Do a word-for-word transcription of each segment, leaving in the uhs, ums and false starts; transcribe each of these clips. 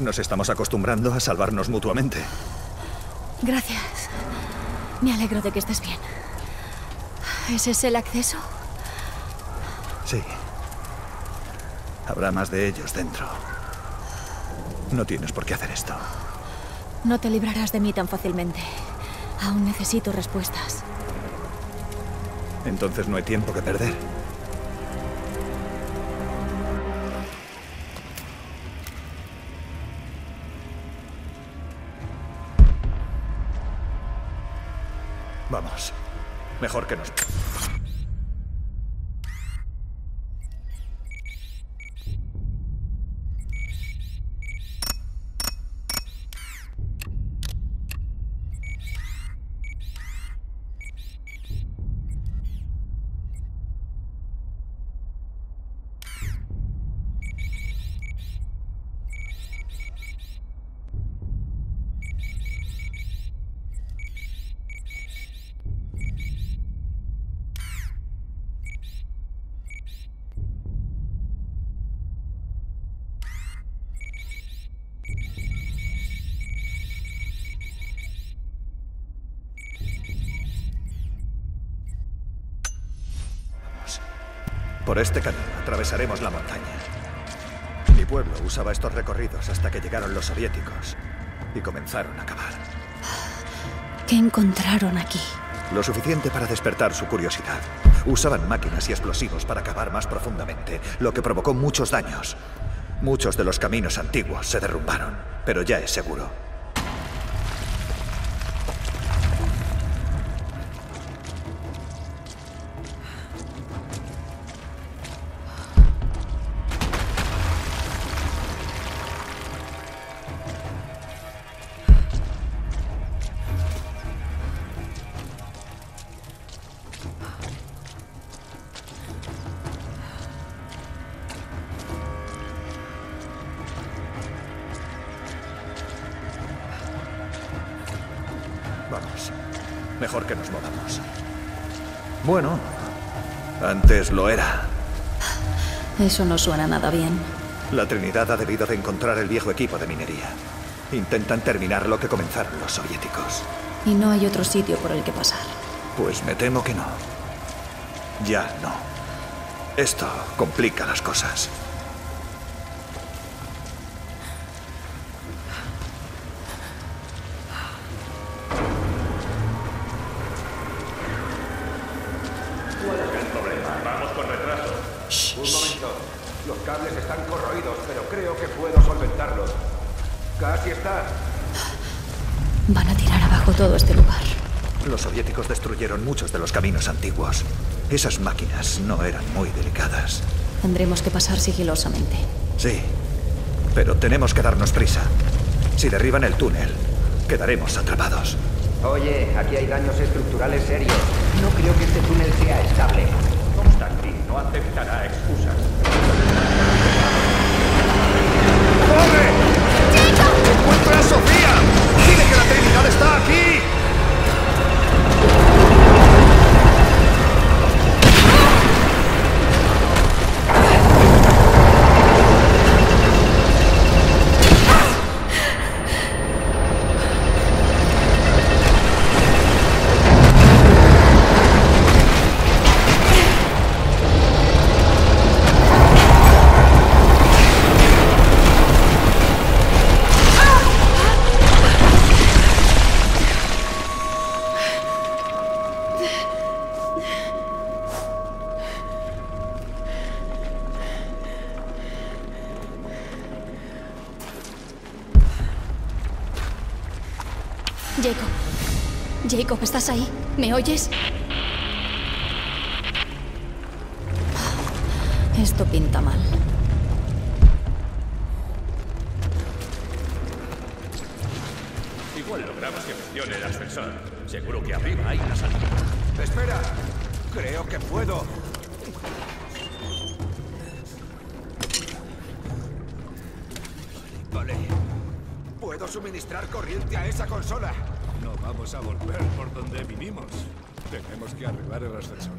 Nos estamos acostumbrando a salvarnos mutuamente. Gracias. Me alegro de que estés bien. ¿Ese es el acceso? Sí. Habrá más de ellos dentro. No tienes por qué hacer esto. No te librarás de mí tan fácilmente. Aún necesito respuestas. Entonces no hay tiempo que perder. Vamos. Mejor que nos... Por este camino atravesaremos la montaña. Mi pueblo usaba estos recorridos hasta que llegaron los soviéticos y comenzaron a cavar. ¿Qué encontraron aquí? Lo suficiente para despertar su curiosidad. Usaban máquinas y explosivos para cavar más profundamente, lo que provocó muchos daños. Muchos de los caminos antiguos se derrumbaron, pero ya es seguro. Mejor que nos movamos. Bueno, antes lo era. Eso no suena nada bien. La Trinidad ha debido de encontrar el viejo equipo de minería. Intentan terminar lo que comenzaron los soviéticos. ¿Y no hay otro sitio por el que pasar? Pues me temo que no. Ya no. Esto complica las cosas. Muchos de los caminos antiguos. Esas máquinas no eran muy delicadas. Tendremos que pasar sigilosamente. Sí, pero tenemos que darnos prisa. Si derriban el túnel, quedaremos atrapados. Oye, aquí hay daños estructurales serios. No creo que este túnel sea estable. Constantin no aceptará excusas. ¡Corre! ¡Chico! ¡Encuentra a Sofía! ¡Dile que la Trinidad está aquí! Jacob. Jacob, ¿estás ahí? ¿Me oyes? Esto pinta mal. Igual logramos que funcione el ascensor. Seguro que arriba hay una salida. ¡Espera! Creo que puedo. Vale. Puedo suministrar corriente a esa consola. No vamos a volver por donde vinimos. Tenemos que arreglar el ascensor.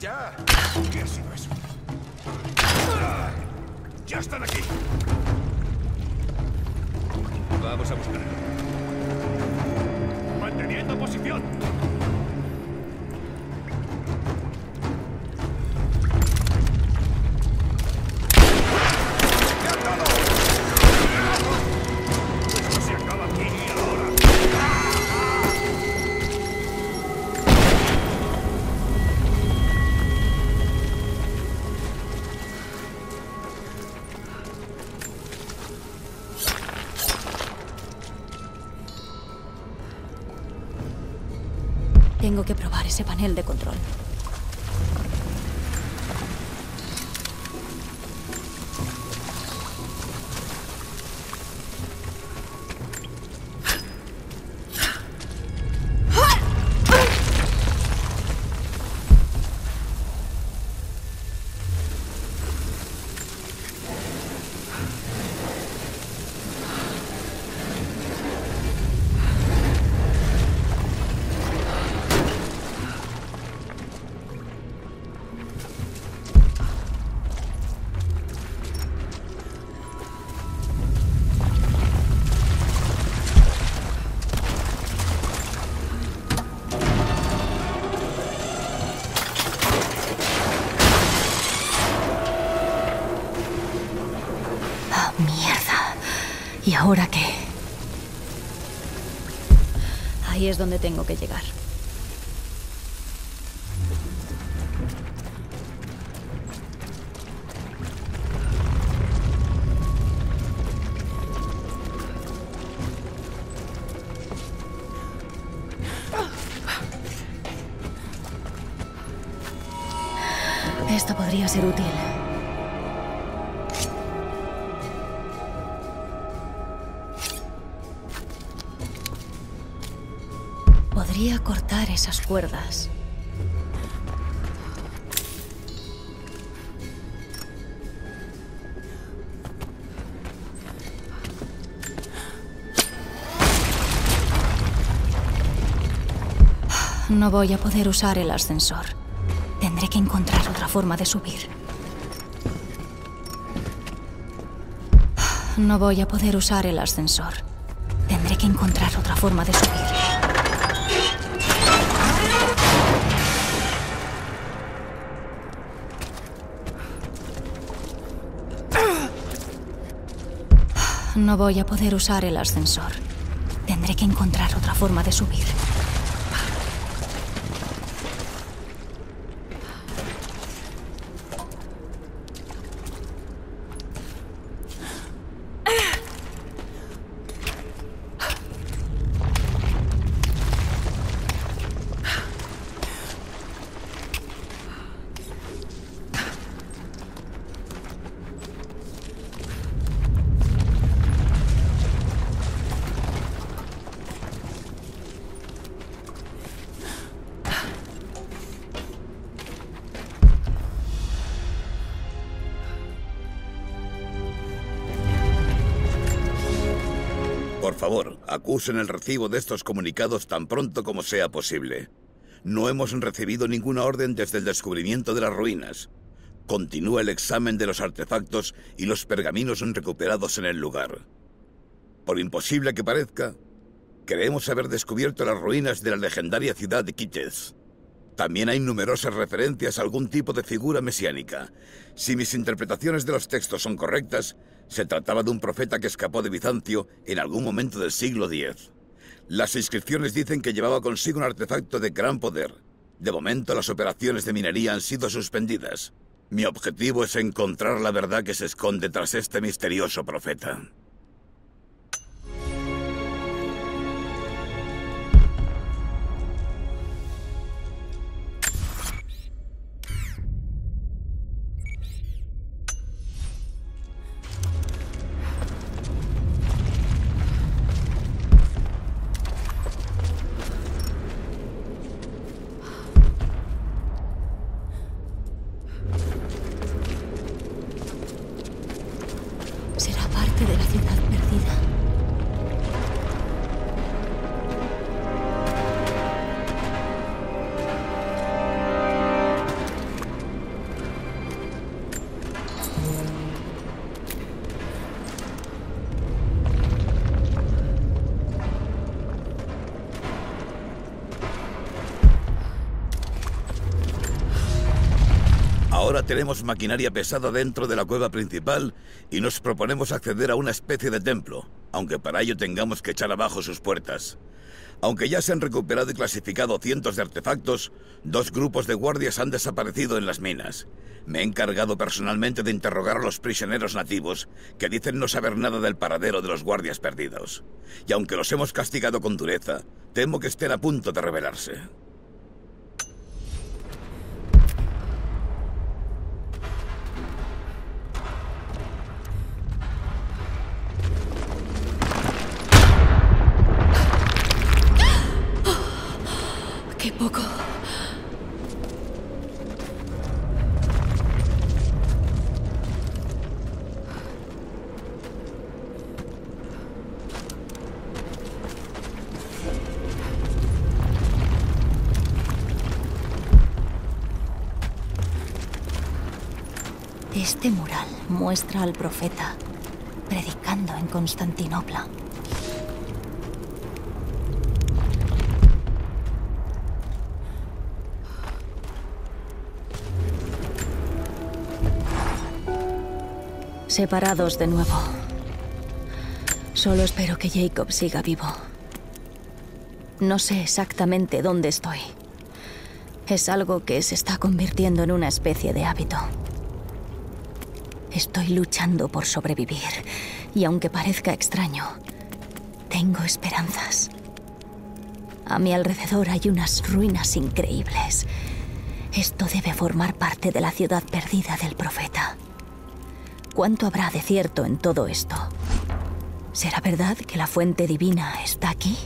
¡Ya! ¿Qué ha sido eso? ¡Ya están aquí! vamos a buscar. ¡Manteniendo posición! Tengo que probar ese panel de control. ¿Y ahora qué? Ahí es donde tengo que llegar. Esto podría ser útil. Podría cortar esas cuerdas. No voy a poder usar el ascensor. Tendré que encontrar otra forma de subir. No voy a poder usar el ascensor. Tendré que encontrar otra forma de subir. No voy a poder usar el ascensor. Tendré que encontrar otra forma de subir. Por favor, acusen el recibo de estos comunicados tan pronto como sea posible. No hemos recibido ninguna orden desde el descubrimiento de las ruinas. Continúa el examen de los artefactos y los pergaminos recuperados en el lugar. Por imposible que parezca, creemos haber descubierto las ruinas de la legendaria ciudad de Kiche. También hay numerosas referencias a algún tipo de figura mesiánica. Si mis interpretaciones de los textos son correctas, se trataba de un profeta que escapó de Bizancio en algún momento del siglo diez. Las inscripciones dicen que llevaba consigo un artefacto de gran poder. De momento, las operaciones de minería han sido suspendidas. Mi objetivo es encontrar la verdad que se esconde tras este misterioso profeta. ahora tenemos maquinaria pesada dentro de la cueva principal y nos proponemos acceder a una especie de templo, aunque para ello tengamos que echar abajo sus puertas. Aunque ya se han recuperado y clasificado cientos de artefactos, dos grupos de guardias han desaparecido en las minas. Me he encargado personalmente de interrogar a los prisioneros nativos, que dicen no saber nada del paradero de los guardias perdidos. Y aunque los hemos castigado con dureza, temo que estén a punto de rebelarse. ¡Qué poco! Este mural muestra al profeta predicando en Constantinopla. Separados de nuevo. Solo espero que Jacob siga vivo. No sé exactamente dónde estoy. Es algo que se está convirtiendo en una especie de hábito. Estoy luchando por sobrevivir, y aunque parezca extraño, tengo esperanzas. A mi alrededor hay unas ruinas increíbles. Esto debe formar parte de la ciudad perdida del profeta. ¿Cuánto habrá de cierto en todo esto? ¿Será verdad que la fuente divina está aquí?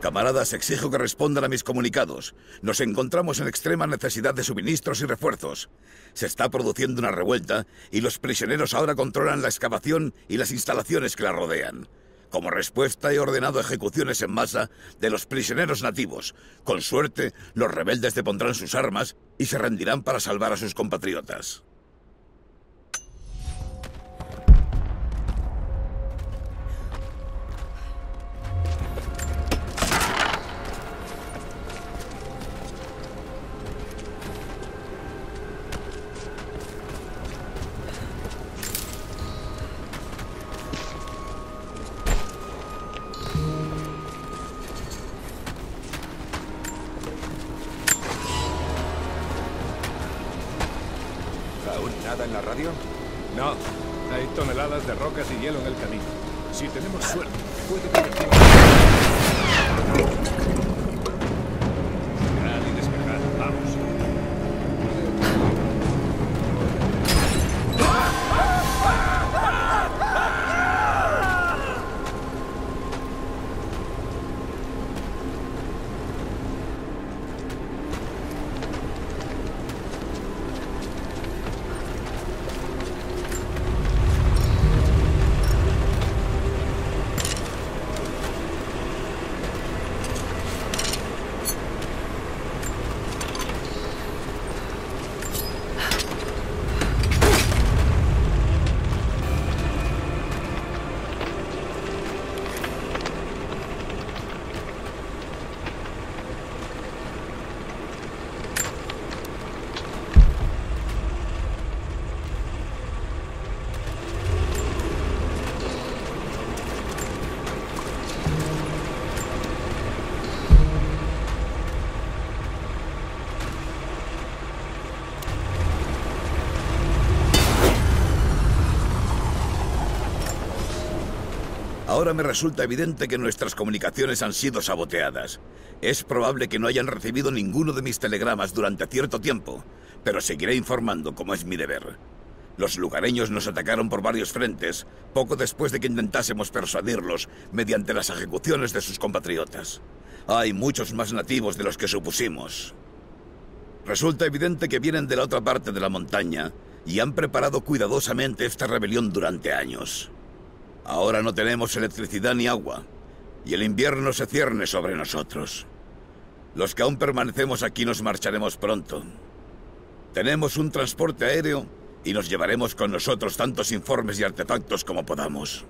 Camaradas, exijo que respondan a mis comunicados. Nos encontramos en extrema necesidad de suministros y refuerzos. Se está produciendo una revuelta y los prisioneros ahora controlan la excavación y las instalaciones que la rodean. Como respuesta he ordenado ejecuciones en masa de los prisioneros nativos. Con suerte, los rebeldes depondrán sus armas y se rendirán para salvar a sus compatriotas. Ahora me resulta evidente que nuestras comunicaciones han sido saboteadas. Es probable que no hayan recibido ninguno de mis telegramas durante cierto tiempo, pero seguiré informando como es mi deber. Los lugareños nos atacaron por varios frentes, poco después de que intentásemos persuadirlos mediante las ejecuciones de sus compatriotas. Hay muchos más nativos de los que supusimos. Resulta evidente que vienen de la otra parte de la montaña y han preparado cuidadosamente esta rebelión durante años. Ahora no tenemos electricidad ni agua, y el invierno se cierne sobre nosotros. Los que aún permanecemos aquí nos marcharemos pronto. Tenemos un transporte aéreo y nos llevaremos con nosotros tantos informes y artefactos como podamos.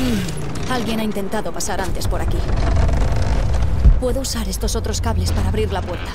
Mm, alguien ha intentado pasar antes por aquí. Puedo usar estos otros cables para abrir la puerta.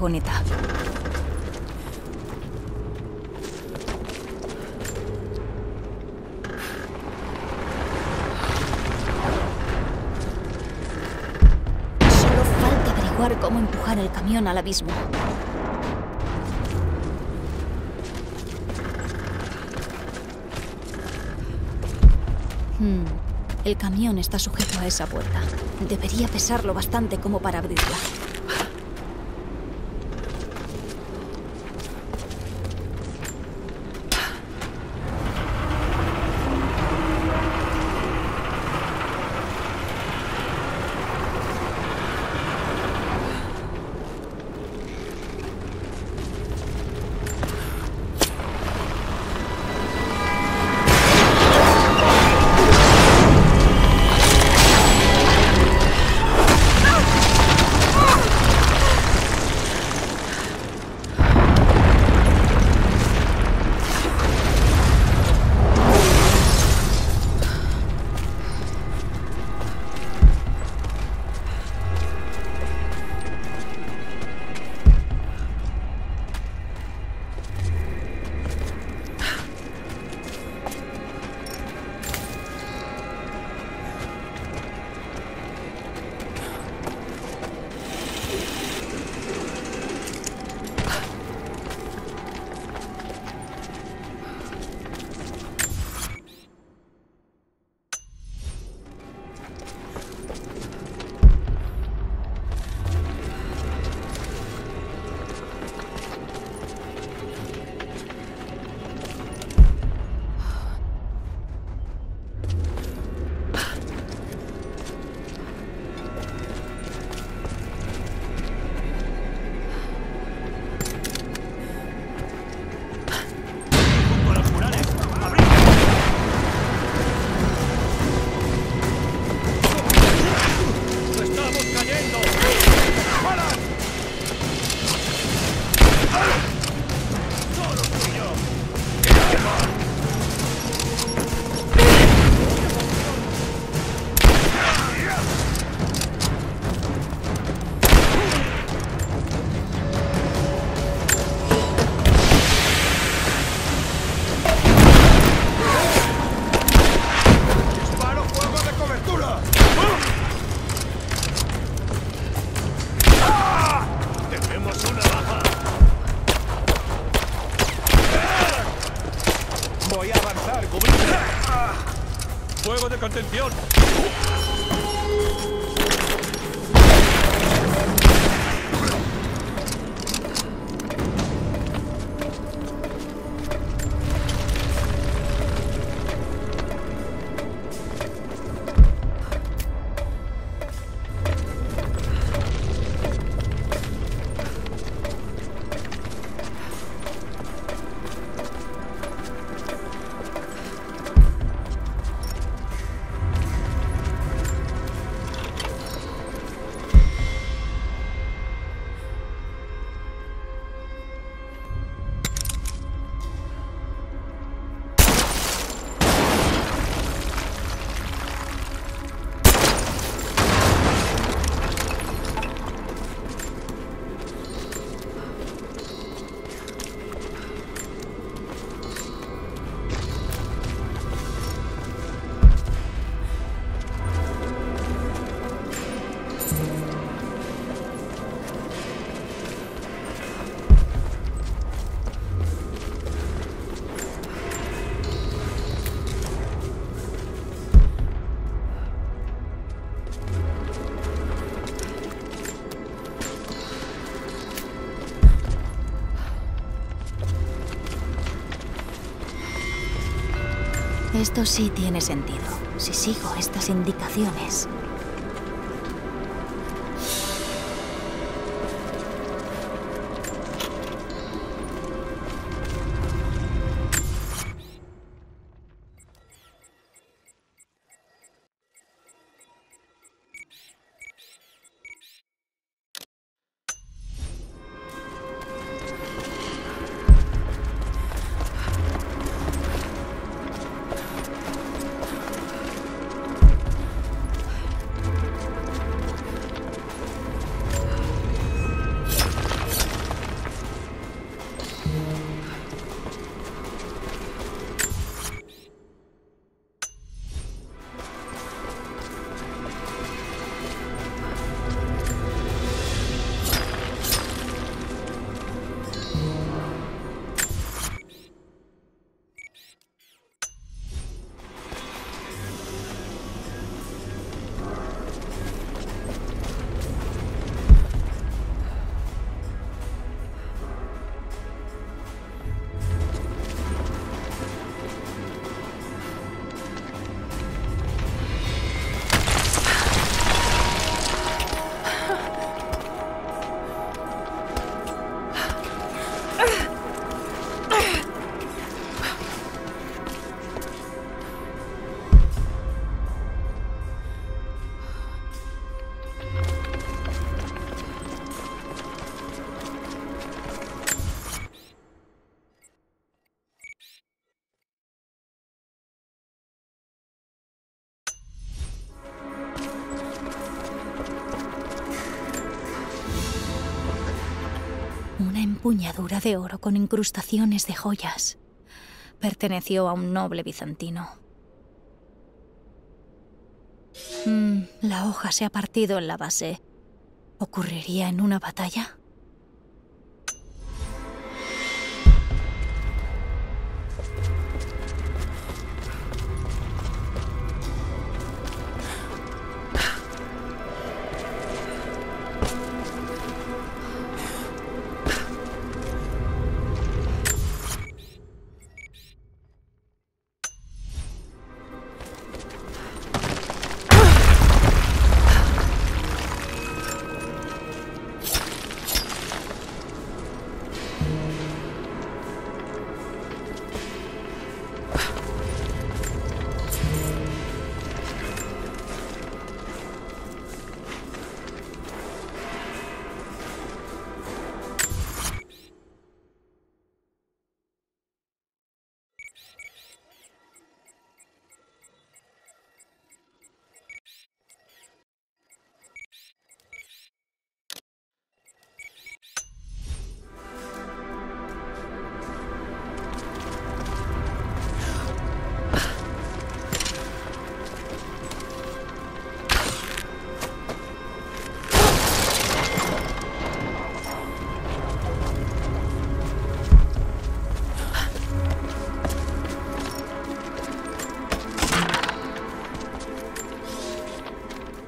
Bonita. Solo falta averiguar cómo empujar el camión al abismo. Hmm. El camión está sujeto a esa puerta. Debería pesarlo bastante como para abrirla. ¡Atención! Esto sí tiene sentido, si sigo estas indicaciones. Una empuñadura de oro con incrustaciones de joyas. Perteneció a un noble bizantino. Mm, la hoja se ha partido en la base. ¿Ocurriría en una batalla?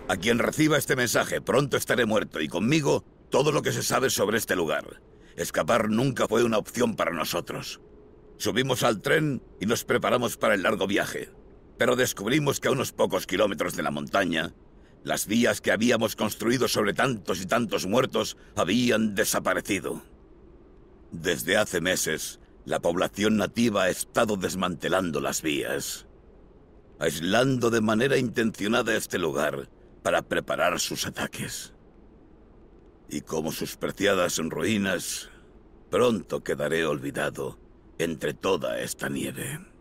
A quien reciba este mensaje, pronto estaré muerto y conmigo todo lo que se sabe sobre este lugar. Escapar nunca fue una opción para nosotros. Subimos al tren y nos preparamos para el largo viaje, pero descubrimos que a unos pocos kilómetros de la montaña, las vías que habíamos construido sobre tantos y tantos muertos habían desaparecido. Desde hace meses, la población nativa ha estado desmantelando las vías, aislando de manera intencionada este lugar para preparar sus ataques. Y como sus preciadas ruinas, pronto quedaré olvidado entre toda esta nieve.